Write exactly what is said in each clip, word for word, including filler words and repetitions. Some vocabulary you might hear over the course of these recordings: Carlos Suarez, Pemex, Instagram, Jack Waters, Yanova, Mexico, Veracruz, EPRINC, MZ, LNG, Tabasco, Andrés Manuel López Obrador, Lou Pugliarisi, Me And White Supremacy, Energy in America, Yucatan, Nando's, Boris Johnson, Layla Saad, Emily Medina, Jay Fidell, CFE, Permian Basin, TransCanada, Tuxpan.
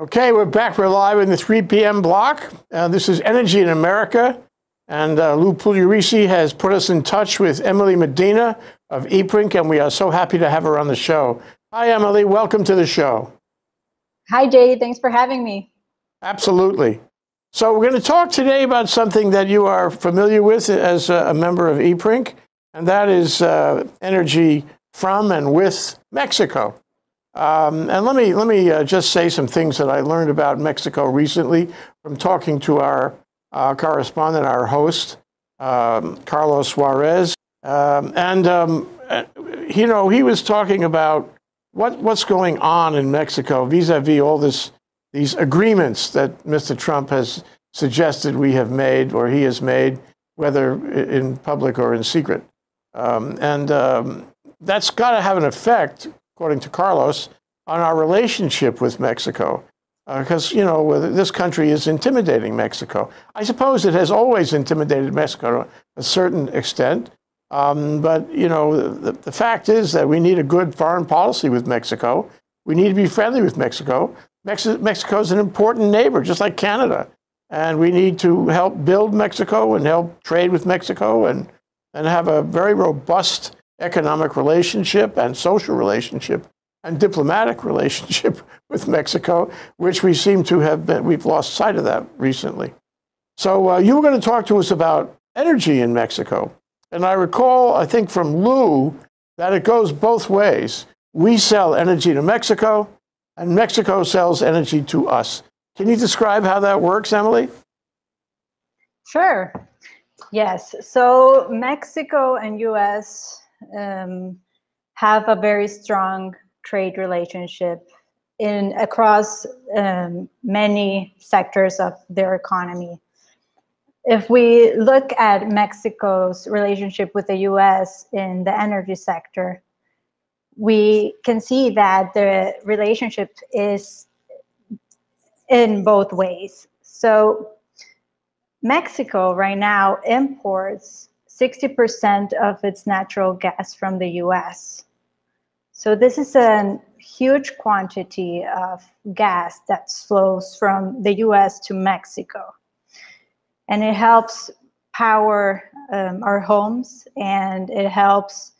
Okay, we're back. We're live in the three P M block. Uh, this is Energy in America. And uh, Lou Pugliarisi has put us in touch with Emily Medina of E P R I N C, and we are so happy to have her on the show. Hi, Emily. Welcome to the show. Hi, Jay. Thanks for having me. Absolutely. So we're going to talk today about something that you are familiar with as a member of E P R I N C, and that is uh, energy from and with Mexico. Um, and let me, let me uh, just say some things that I learned about Mexico recently from talking to our Our correspondent, our host, um, Carlos Suarez, um, and um, you know, he was talking about what what's going on in Mexico vis-a-vis all this these agreements that Mister Trump has suggested we have made or he has made, whether in public or in secret, um, and um, that's got to have an effect, according to Carlos, on our relationship with Mexico. Because, uh, you know, this country is intimidating Mexico. I suppose it has always intimidated Mexico to a certain extent. Um, but, you know, the, the fact is that we need a good foreign policy with Mexico. We need to be friendly with Mexico. Mex Mexico is an important neighbor, just like Canada. And we need to help build Mexico and help trade with Mexico and, and have a very robust economic relationship and social relationship and diplomatic relationship with Mexico, which we seem to have been, we've lost sight of that recently. So uh, you were going to talk to us about energy in Mexico. And I recall, I think from Lou, that it goes both ways. We sell energy to Mexico, and Mexico sells energy to us. Can you describe how that works, Emily? Sure. Yes. So Mexico and U S um, have a very strong trade relationship in across um, many sectors of their economy. If we look at Mexico's relationship with the U S in the energy sector, we can see that the relationship is in both ways. So Mexico right now imports sixty percent of its natural gas from the U S. So this is a huge quantity of gas that flows from the U S to Mexico. And it helps power um, our homes, and it helps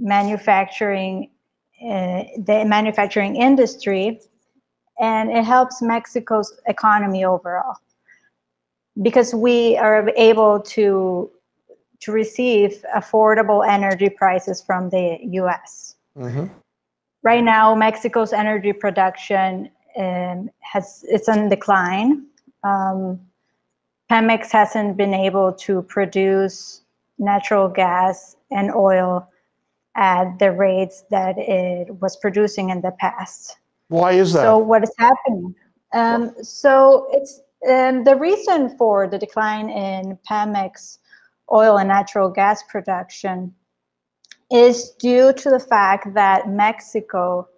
manufacturing, uh, the manufacturing industry, and it helps Mexico's economy overall. Because we are able to, to receive affordable energy prices from the U S. Mm-hmm. Right now, Mexico's energy production um, has it's on decline. Um, Pemex hasn't been able to produce natural gas and oil at the rates that it was producing in the past. Why is that? So what is happening? Um, so it's um, the reason for the decline in Pemex oil and natural gas production is due to the fact that Mexico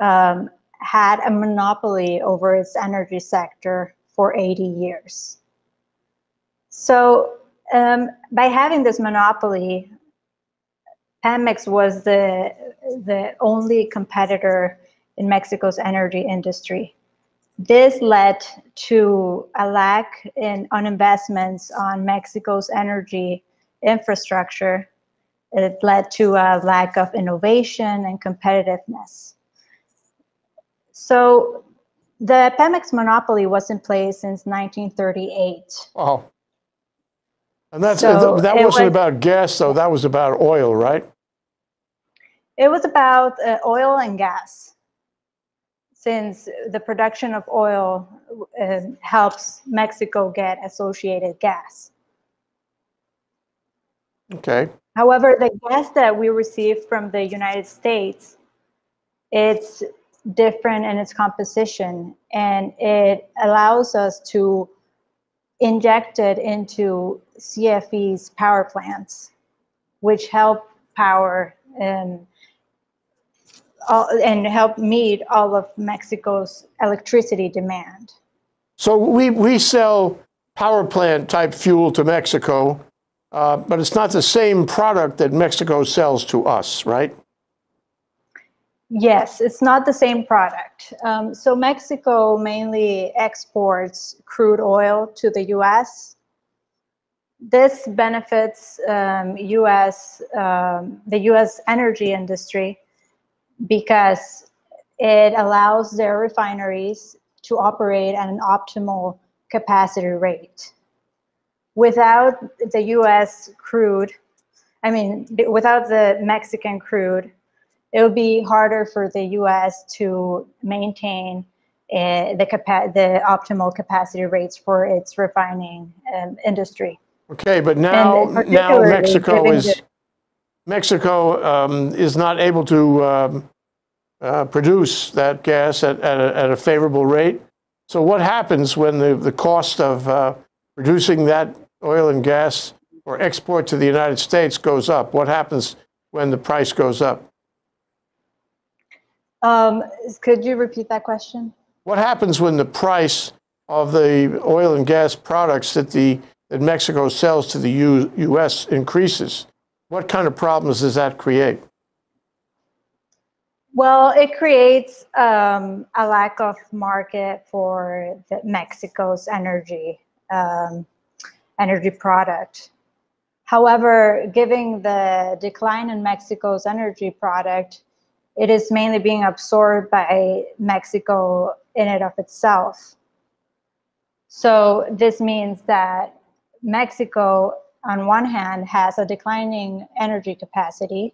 um, had a monopoly over its energy sector for eighty years. So um, by having this monopoly, Pemex was the, the only competitor in Mexico's energy industry. This led to a lack in on investments on Mexico's energy infrastructure. It led to a lack of innovation and competitiveness. So the Pemex monopoly was in place since nineteen thirty-eight. Wow. And that's, so that wasn't was, about gas, though. That was about oil, right? It was about uh, oil and gas, since the production of oil uh, helps Mexico get associated gas. Okay. However, the gas that we receive from the United States, it's different in its composition, and it allows us to inject it into C F E's power plants, which help power and, all, and help meet all of Mexico's electricity demand. So we, we sell power plant type fuel to Mexico. Uh, but it's not the same product that Mexico sells to us, right? Yes, it's not the same product. Um, so Mexico mainly exports crude oil to the U S. This benefits um, U S um, the U S energy industry because it allows their refineries to operate at an optimal capacity rate. Without the U S crude, I mean, without the Mexican crude, it would be harder for the U S to maintain uh, the, capa the optimal capacity rates for its refining um, industry. Okay, but now, now Mexico is Mexico um, is not able to um, uh, produce that gas at, at, a, at a favorable rate. So what happens when the, the cost of uh, producing that oil and gas or export to the United States goes up? What happens when the price goes up? Um, could you repeat that question? What happens when the price of the oil and gas products that the that Mexico sells to the U S increases? What kind of problems does that create? Well, it creates um, a lack of market for the Mexico's energy um, energy product. However, given the decline in Mexico's energy product, it is mainly being absorbed by Mexico in and of itself. So this means that Mexico, on one hand, has a declining energy capacity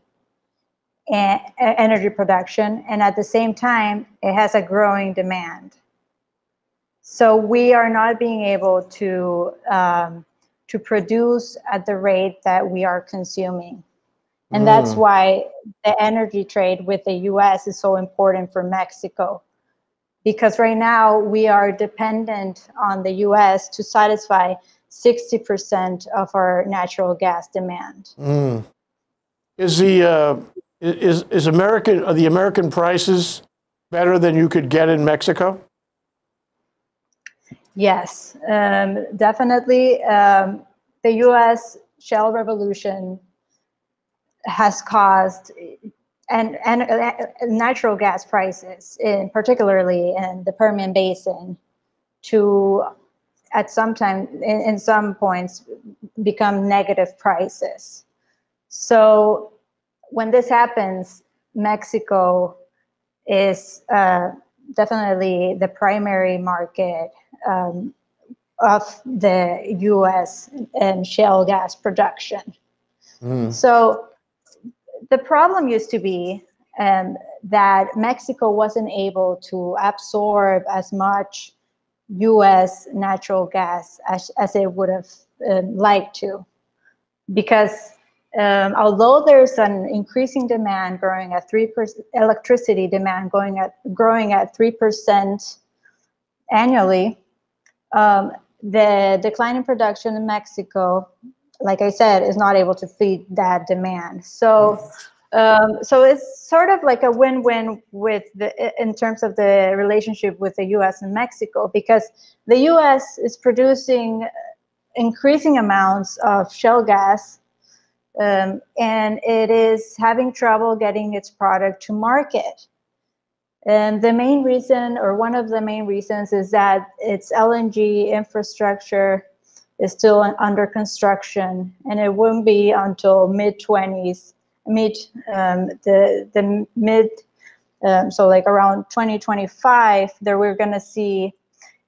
and energy production, and at the same time, it has a growing demand. So we are not being able to um, to produce at the rate that we are consuming. And that's why the energy trade with the U S is so important for Mexico, because right now we are dependent on the U S to satisfy sixty percent of our natural gas demand. Mm. Is the uh, is is American are the American prices better than you could get in Mexico? Yes, um, definitely. Um, the U S shale revolution has caused and, and uh, natural gas prices, in particularly in the Permian Basin, to at some time in, in some points become negative prices. So when this happens, Mexico is uh, definitely the primary market um, of the U S and shale gas production. Mm. So the problem used to be um, that Mexico wasn't able to absorb as much U S natural gas as, as it would have um, liked to, because um, although there's an increasing demand growing at three percent, electricity demand going at growing at three percent annually, um, the decline in production in Mexico, like I said, is not able to feed that demand. So, um, so it's sort of like a win-win with the, in terms of the relationship with the U S and Mexico, because the U S is producing increasing amounts of shale gas, um, and it is having trouble getting its product to market. And the main reason, or one of the main reasons, is that its L N G infrastructure is still under construction, and it won't be until mid twenties, mid um, the the mid, um, so like around twenty twenty-five, that we're going to see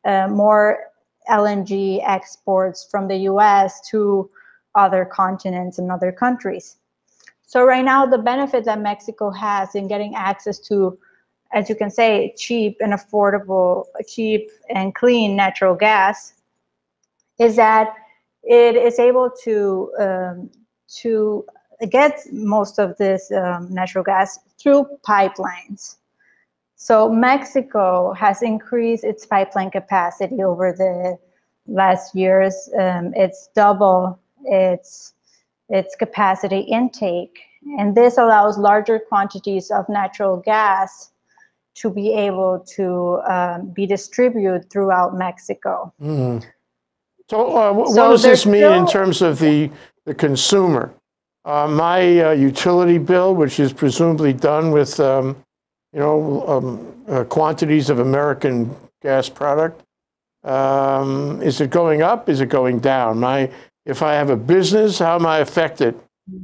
uh, more L N G exports from the U S to other continents and other countries. So right now, the benefit that Mexico has in getting access to, as you can say, cheap and affordable, cheap and clean natural gas, is that it is able to um, to get most of this um, natural gas through pipelines. So Mexico has increased its pipeline capacity over the last years. Um, it's double its its capacity intake, and this allows larger quantities of natural gas to be able to um, be distributed throughout Mexico. Mm-hmm. So, uh, what so does this mean in terms of the, the consumer? Uh, my uh, utility bill, which is presumably done with um, you know, um, uh, quantities of American gas product. Um, is it going up? Is it going down? My, if I have a business, how am I affected?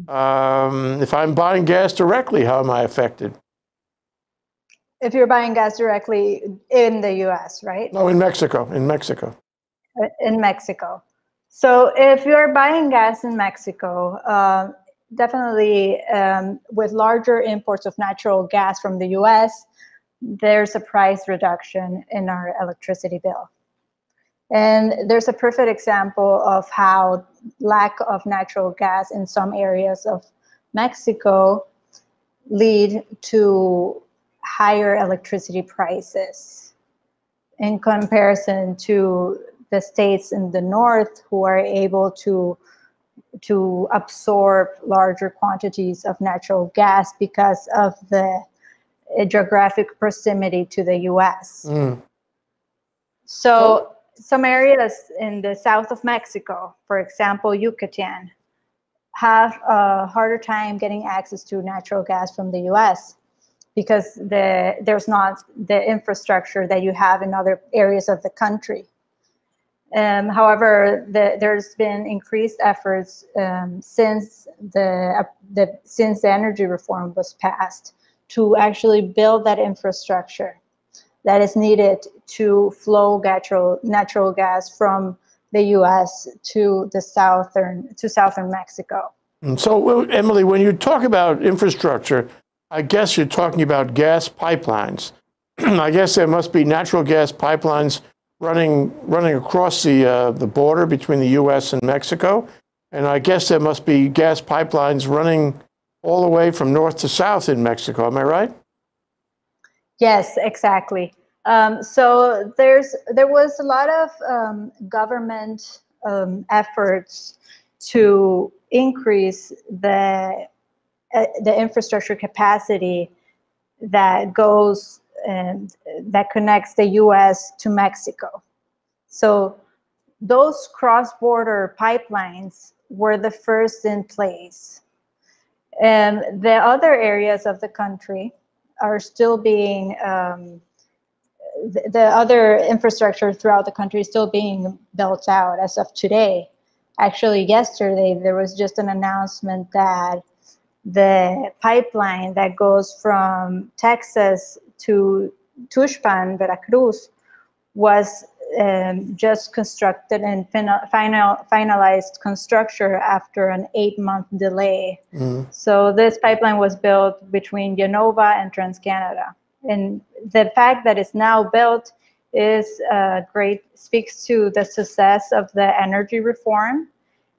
Um, if I'm buying gas directly, how am I affected? If you're buying gas directly in the U S, right? No, in Mexico, in Mexico. In Mexico. So if you're buying gas in Mexico, uh, definitely um, with larger imports of natural gas from the U S, there's a price reduction in our electricity bill. And there's a perfect example of how lack of natural gas in some areas of Mexico lead to higher electricity prices in comparison to the states in the north who are able to to absorb larger quantities of natural gas because of the geographic proximity to the U S. Mm. So some areas in the south of Mexico, for example, Yucatan, have a harder time getting access to natural gas from the U S because the, there's not the infrastructure that you have in other areas of the country. Um, however, the, there's been increased efforts um, since the, uh, the since the energy reform was passed to actually build that infrastructure that is needed to flow natural natural gas from the U S to the southern to southern Mexico. And so, Emily, when you talk about infrastructure, I guess you're talking about gas pipelines. I guess there must be natural gas pipelines running running across the uh, the border between the U S and Mexico, and I guess there must be gas pipelines running all the way from north to south in Mexico. Am I right? Yes, exactly. Um, so there's there was a lot of um, government um, efforts to increase the uh, the infrastructure capacity that goes and that connects the U S to Mexico. So those cross-border pipelines were the first in place. And the other areas of the country are still being, um, the, the other infrastructure throughout the country is still being built out as of today. Actually, yesterday, there was just an announcement that the pipeline that goes from Texas to Tuxpan, Veracruz, was um, just constructed and final, final, finalized construction after an eight-month delay. Mm. So this pipeline was built between Yanova and TransCanada, and the fact that it's now built is uh, great. Speaks to the success of the energy reform,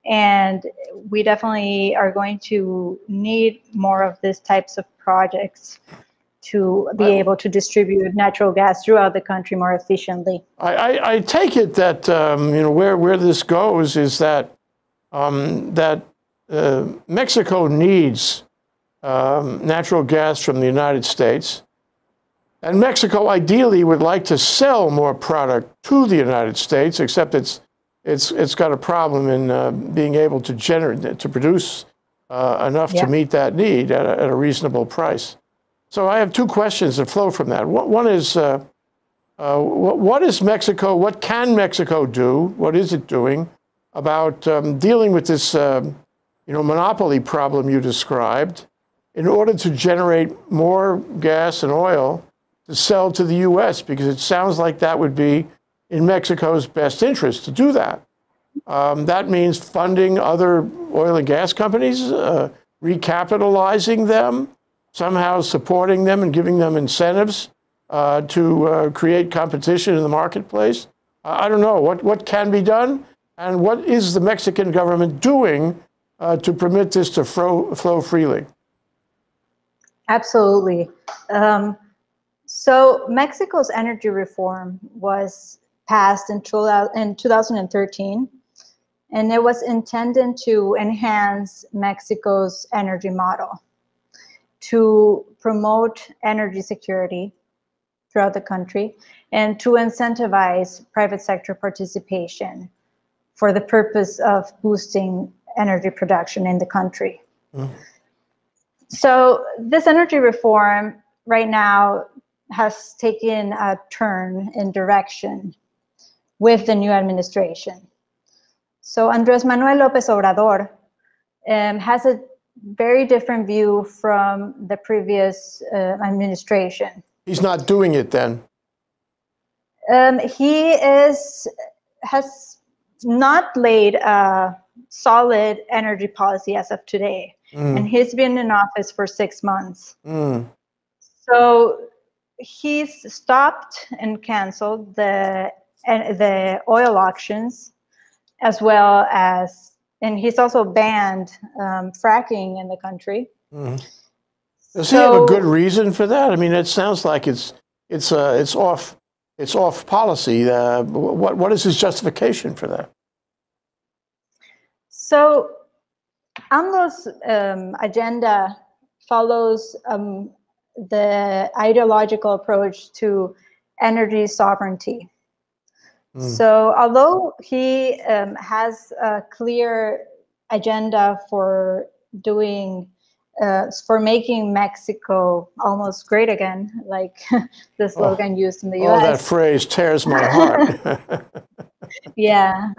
and we definitely are going to need more of these types of projects to be able to distribute natural gas throughout the country more efficiently. I, I, I take it that um, you know where where this goes is that um, that uh, Mexico needs um, natural gas from the United States, and Mexico ideally would like to sell more product to the United States. Except it's it's it's got a problem in uh, being able to generate to produce uh, enough yeah. to meet that need at a, at a reasonable price. So I have two questions that flow from that. One is, uh, uh, what is Mexico, what can Mexico do, what is it doing about um, dealing with this uh, you know, monopoly problem you described in order to generate more gas and oil to sell to the U S? Because it sounds like that would be in Mexico's best interest to do that. Um, that means funding other oil and gas companies, uh, recapitalizing them, somehow supporting them and giving them incentives uh, to uh, create competition in the marketplace. Uh, I don't know what, what can be done, and what is the Mexican government doing uh, to permit this to flow, flow freely? Absolutely. Um, so Mexico's energy reform was passed in, in two thousand thirteen, and it was intended to enhance Mexico's energy model, to promote energy security throughout the country and to incentivize private sector participation for the purpose of boosting energy production in the country. Mm. So this energy reform right now has taken a turn in direction with the new administration. So Andrés Manuel López Obrador um, has a very different view from the previous uh, administration. He's not doing it then? Um, he is, has not laid a solid energy policy as of today. Mm. And he's been in office for six months. Mm. So he's stopped and canceled the, the oil auctions, as well as, and he's also banned um, fracking in the country. Mm. Does so, he have a good reason for that? I mean, it sounds like it's it's uh, it's off it's off policy. Uh, what what is his justification for that? So, AMLO's um, agenda follows um, the ideological approach to energy sovereignty. So although he um, has a clear agenda for doing, uh, for making Mexico almost great again, like the slogan oh, used in the U S. Oh, that phrase tears my heart. Yeah,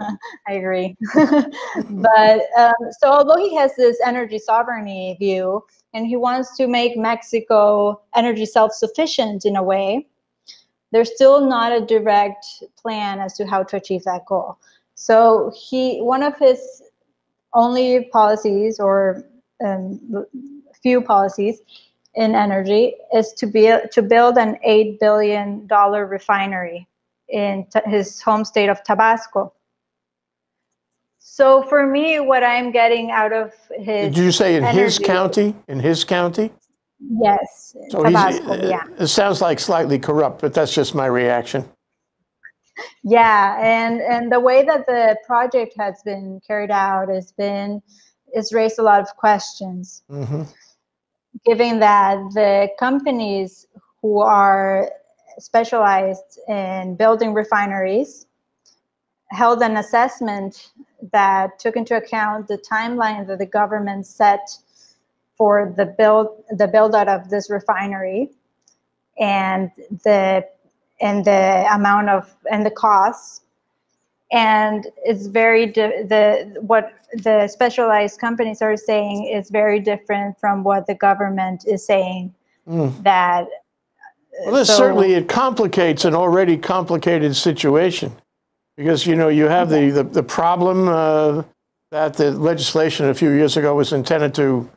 I agree. But um, so although he has this energy sovereignty view and he wants to make Mexico energy self-sufficient in a way, there's still not a direct plan as to how to achieve that goal. So he, one of his only policies or um, few policies in energy is to be to build an eight billion dollar refinery in t his home state of Tabasco. So for me, what I'm getting out of his did you say in energy, his county? In his county? Yes, so Tabasco, he's, yeah. It sounds like slightly corrupt, but that's just my reaction. Yeah, and, and the way that the project has been carried out has been, it's raised a lot of questions. Mm-hmm. Given that the companies who are specialized in building refineries held an assessment that took into account the timeline that the government set for the build the build out of this refinery, and the and the amount of and the costs, and it's very di the what the specialized companies are saying is very different from what the government is saying. Mm. That well, this so, certainly it complicates an already complicated situation, because you know you have the the, the problem uh, that the legislation a few years ago was intended to.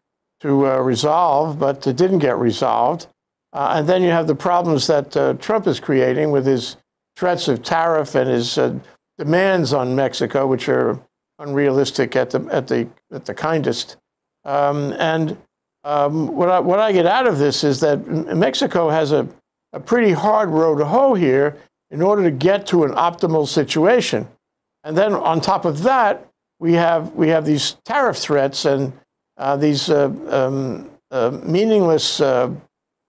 to uh, resolve, but it didn't get resolved. Uh, and then you have the problems that uh, Trump is creating with his threats of tariff and his uh, demands on Mexico, which are unrealistic at the, at the, at the kindest. Um, and um, what, I, what I get out of this is that Mexico has a, a pretty hard road to hoe here in order to get to an optimal situation. And then on top of that, we have, we have these tariff threats and Uh, these uh, um, uh, meaningless, uh,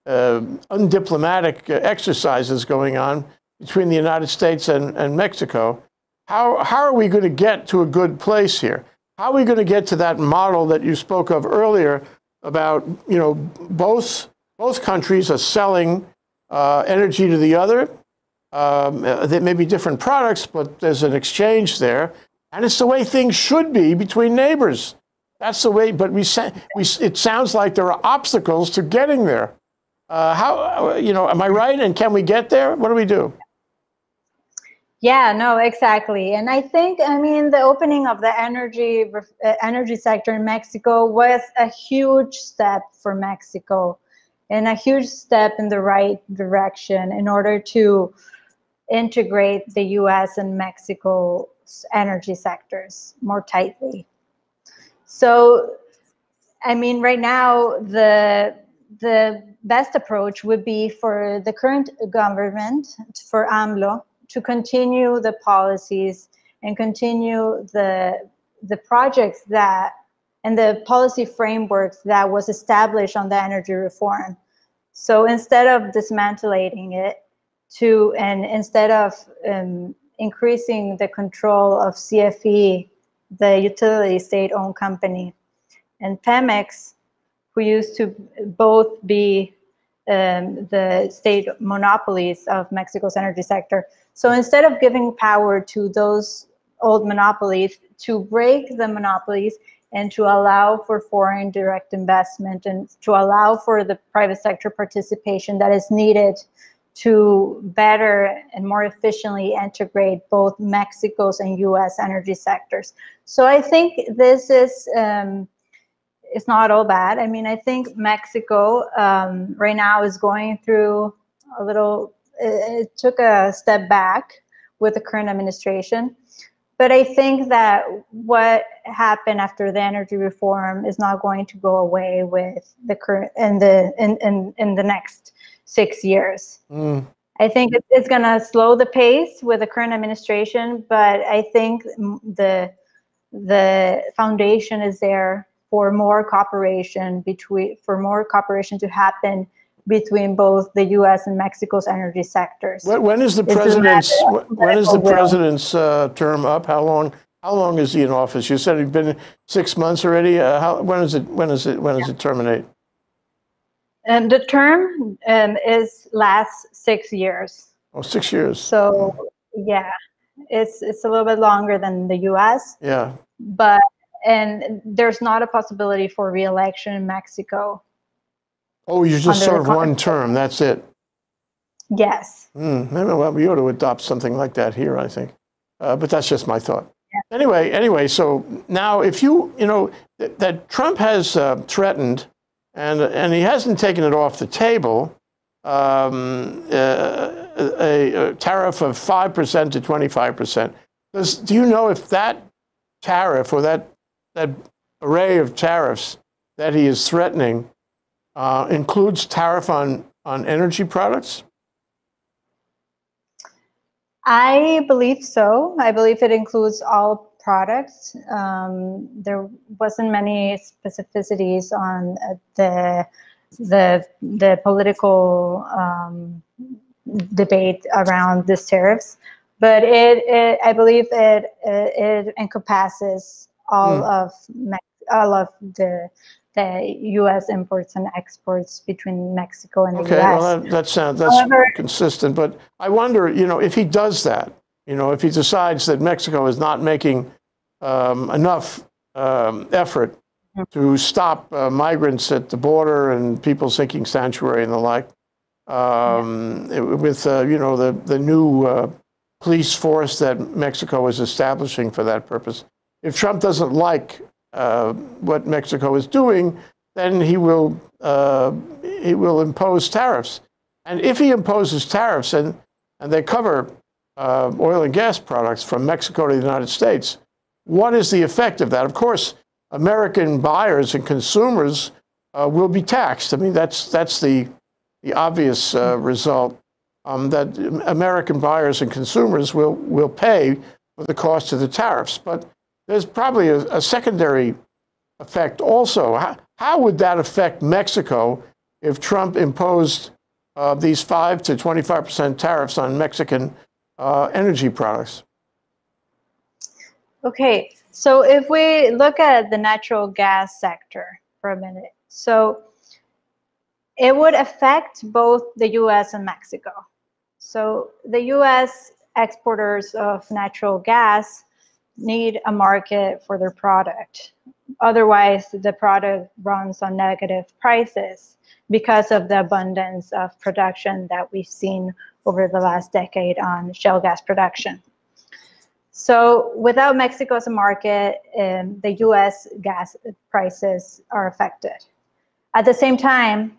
uh, undiplomatic exercises going on between the United States and, and Mexico. How, how are we going to get to a good place here? How are we going to get to that model that you spoke of earlier about, you know, both, both countries are selling uh, energy to the other? Um, there may be different products, but there's an exchange there. And it's the way things should be between neighbors. That's the way, but we, we, it sounds like there are obstacles to getting there. Uh, how, you know, am I right? And can we get there? What do we do? Yeah, no, exactly. And I think, I mean, the opening of the energy, uh, energy sector in Mexico was a huge step for Mexico and a huge step in the right direction in order to integrate the U S and Mexico's energy sectors more tightly. So, I mean, right now, the, the best approach would be for the current government, for AMLO, to continue the policies and continue the, the projects that, and the policy frameworks that was established on the energy reform. So instead of dismantling it, to, and instead of um, increasing the control of C F E, the utility state-owned company, and Pemex, who used to both be um, the state monopolies of Mexico's energy sector. So instead of giving power to those old monopolies, to break the monopolies and to allow for foreign direct investment and to allow for the private sector participation that is needed to better and more efficiently integrate both Mexico's and U S energy sectors. So I think this is, um, it's not all bad. I mean, I think Mexico um, right now is going through a little, it, it took a step back with the current administration. But I think that what happened after the energy reform is not going to go away with the current and the in, in, in the next six years. Mm. I think it's going to slow the pace with the current administration, but I think the the foundation is there for more cooperation between for more cooperation to happen between both the U S and Mexico's energy sectors. When is the president's when is the president's uh, term up? How long? How long is he in office? You said he's been six months already. Uh, how, when is it? When is it? When does it terminate? And the term um, is lasts six years. Oh, six years. So yeah, it's it's a little bit longer than the U S. Yeah. But and there's not a possibility for re-election in Mexico. Oh, you just serve one term. That's it. Yes. Mm, well, we ought to adopt something like that here, I think. Uh, but that's just my thought. Yeah. Anyway, anyway. So now, if you, you know, th that Trump has uh, threatened, and and he hasn't taken it off the table, um, uh, a, a tariff of five percent to twenty-five percent. Does do you know if that tariff or that that array of tariffs that he is threatening Uh, includes tariff on, on energy products? I believe so. I believe it includes all products. Um, there wasn't many specificities on the the, the political um, debate around these tariffs, but it, it I believe it it, it encompasses all mm. of Mex all of the. the U S imports and exports between Mexico and the okay, U S Well, that, that sounds that's However, consistent. But I wonder, you know, if he does that, you know, if he decides that Mexico is not making um, enough um, effort to stop uh, migrants at the border and people seeking sanctuary and the like, um, yeah. with uh, you know the the new uh, police force that Mexico is establishing for that purpose, if Trump doesn't like Uh, what Mexico is doing, then he will uh, he will impose tariffs. And if he imposes tariffs and and they cover uh, oil and gas products from Mexico to the United States, what is the effect of that? Of course, American buyers and consumers uh, will be taxed. I mean, that's that's the the obvious uh, result um, that American buyers and consumers will will pay for the cost of the tariffs, but there's probably a, a secondary effect also. How, how would that affect Mexico if Trump imposed uh, these five to twenty-five percent tariffs on Mexican uh, energy products? Okay, so if we look at the natural gas sector for a minute, so it would affect both the U S and Mexico. So the U S exporters of natural gas need a market for their product. Otherwise, the product runs on negative prices because of the abundance of production that we've seen over the last decade on shale gas production. So without Mexico as a market, um, the U S gas prices are affected. At the same time,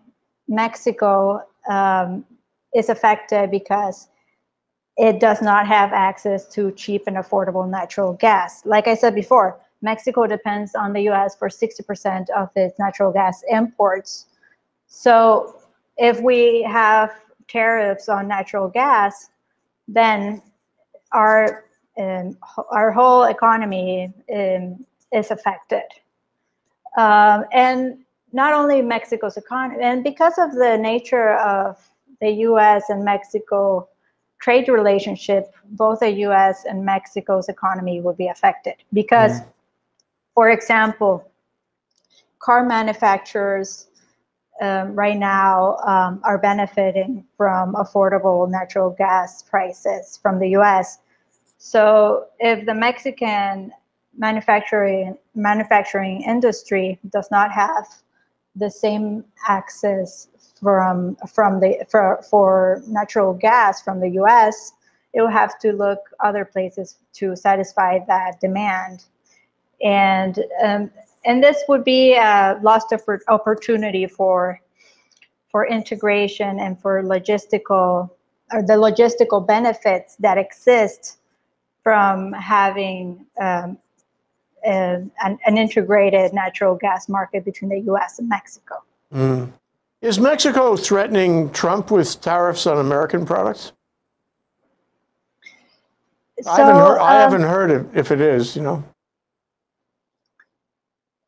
Mexico um, is affected because it does not have access to cheap and affordable natural gas. Like I said before, Mexico depends on the U S for sixty percent of its natural gas imports. So if we have tariffs on natural gas, then our, um, our whole economy um, is affected. Um, and not only Mexico's economy, and because of the nature of the U S and Mexico trade relationship, both the U S and Mexico's economy will be affected because, mm. for example, car manufacturers um, right now um, are benefiting from affordable natural gas prices from the U S. So if the Mexican manufacturing manufacturing industry does not have the same access from from the for, for natural gas from the U S, it will have to look other places to satisfy that demand, and um, and this would be a lost opportunity for for integration and for logistical or the logistical benefits that exist from having um, Uh, an, an integrated natural gas market between the U S and Mexico. Mm. Is Mexico threatening Trump with tariffs on American products? So, I haven't heard, uh, I haven't heard it, if it is, you know.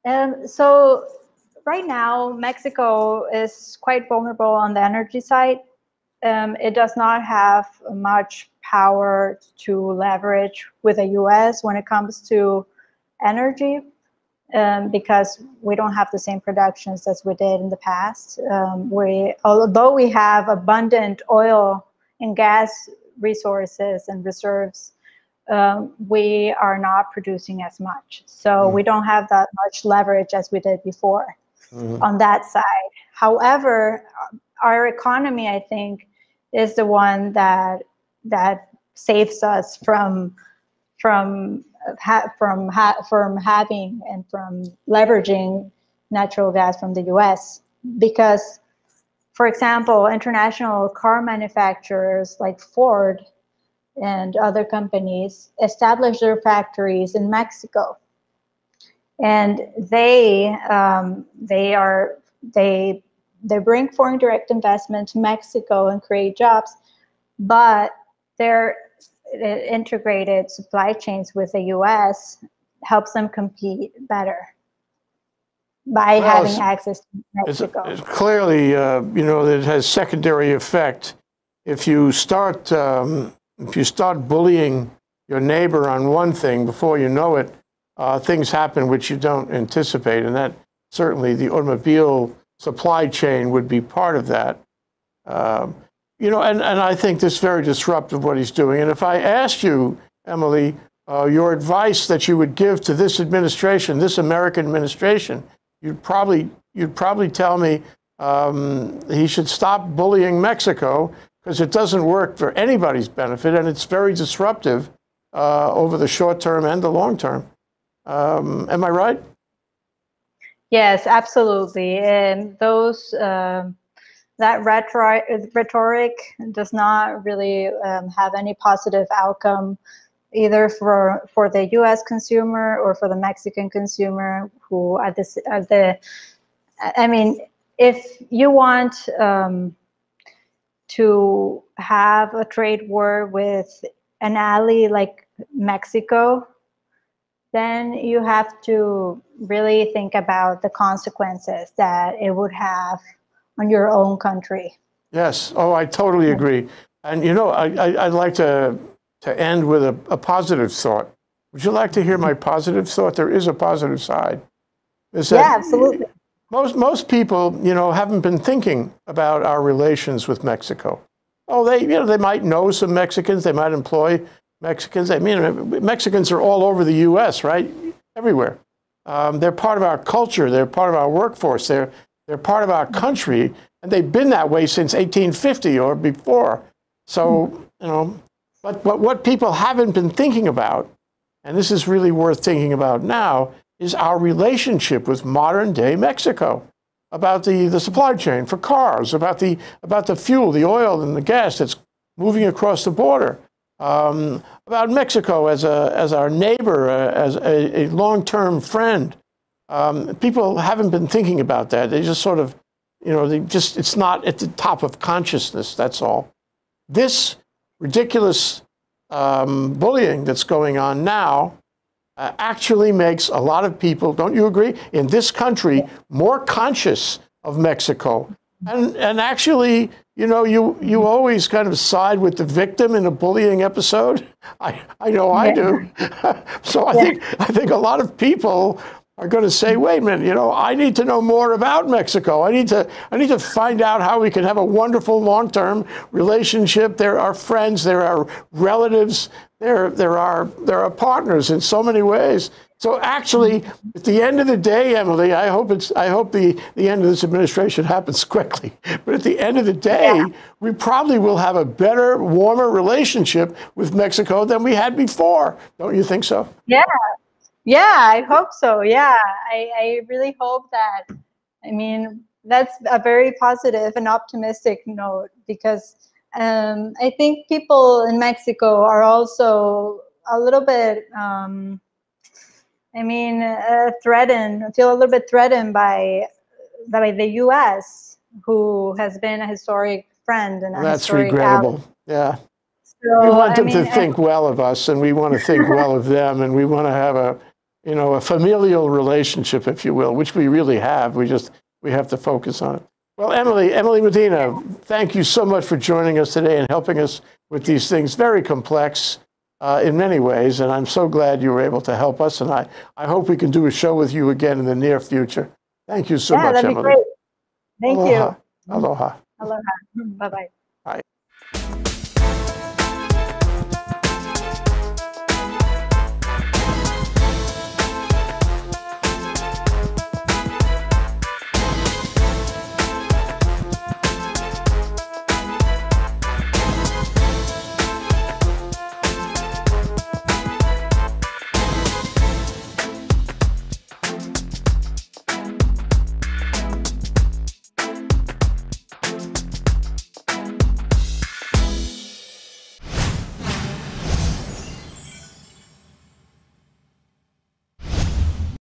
Um, so right now, Mexico is quite vulnerable on the energy side. Um, it does not have much power to leverage with the U S when it comes to energy, um, because we don't have the same productions as we did in the past. Um, we, although we have abundant oil and gas resources and reserves, um, we are not producing as much. So mm-hmm. we don't have that much leverage as we did before mm-hmm. on that side. However, our economy, I think, is the one that that saves us from from Ha from ha from having and from leveraging natural gas from the U S, because, for example, international car manufacturers like Ford and other companies establish their factories in Mexico, and they um, they are they they bring foreign direct investment to Mexico and create jobs, but they're integrated supply chains with the U S helps them compete better by well, having access to Mexico. It's, it's clearly, uh, you know, it has secondary effect. If you start, um, if you start bullying your neighbor on one thing, before you know it, uh, things happen which you don't anticipate, and that certainly the automobile supply chain would be part of that. Um, You know, and, and I think this is very disruptive, what he's doing. And if I asked you, Emily, uh, your advice that you would give to this administration, this American administration, you'd probably, you'd probably tell me um, he should stop bullying Mexico, because it doesn't work for anybody's benefit, and it's very disruptive uh, over the short term and the long term. Um, am I right? Yes, absolutely. And those... Uh... That rhetoric does not really um, have any positive outcome, either for for the U S consumer or for the Mexican consumer. Who at this at the, I mean, if you want um, to have a trade war with an ally like Mexico, then you have to really think about the consequences that it would have on your own country. Yes. Oh, I totally agree. And, you know, I, I, I'd like to, to end with a, a positive thought. Would you like to hear my positive thought? There is a positive side. Is that yeah, absolutely. Most, most people, you know, haven't been thinking about our relations with Mexico. Oh, they, you know, they might know some Mexicans. They might employ Mexicans. I mean, Mexicans are all over the U S, right? Everywhere. Um, they're part of our culture. They're part of our workforce. They're They're part of our country, and they've been that way since eighteen fifty or before. So, you know, but, but what people haven't been thinking about, and this is really worth thinking about now, is our relationship with modern-day Mexico, about the, the supply chain for cars, about the, about the fuel, the oil and the gas that's moving across the border, um, about Mexico as, a, as our neighbor, uh, as a, a long-term friend. Um, people haven't been thinking about that. They just sort of, you know, they just, it's not at the top of consciousness, that's all. This ridiculous um, bullying that's going on now uh, actually makes a lot of people, don't you agree, in this country more conscious of Mexico. And, and actually, you know, you, you always kind of side with the victim in a bullying episode. I, I know I do. So I think, I think a lot of people are going to say, wait a minute, you know, I need to know more about Mexico. I need to, I need to find out how we can have a wonderful long-term relationship. They're our friends, they're our relatives, they're, they're, our, they're our partners in so many ways. So actually, at the end of the day, Emily, I hope, it's, I hope the, the end of this administration happens quickly. But at the end of the day, yeah. we probably will have a better, warmer relationship with Mexico than we had before. Don't you think so? Yeah. Yeah, I hope so. Yeah, I, I really hope that. I mean, that's a very positive and optimistic note, because um, I think people in Mexico are also a little bit, um, I mean, uh, threatened, feel a little bit threatened by, by the U S, who has been a historic friend. And a that's historic regrettable. Ally. Yeah. So, we want them I mean, to think I, well of us, and we want to think well of them, and we want to have a, you know, a familial relationship, if you will, which we really have. We just, we have to focus on it. Well, Emily, Emily Medina, thank you so much for joining us today and helping us with these things, very complex uh, in many ways. And I'm so glad you were able to help us. And I, I hope we can do a show with you again in the near future. Thank you so yeah, much, that'd Emily. Be great. Thank Aloha. you. Aloha. Aloha. Bye-bye.